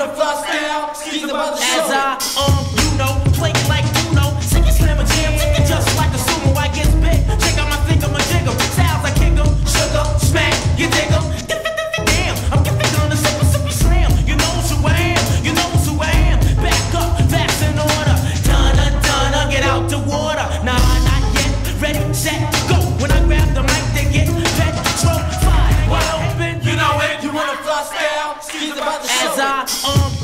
wanna floss down, she's about to show. As I, you know, play like you know, sick and slam a jam, it just like a sumo, I get big, check out my finger, my jiggle, sounds I kick 'em, sugar, smack, you dig 'em, damn, I'm getting on the super, super slam, you know who I am, you know who I am, back up, fast in order, dunna, dunna, get out the water, nah, not yet, ready, set, go, when I grab the mic, they get fed, slow, fly, wide open, you know it, you wanna floss down, she's about to show. As I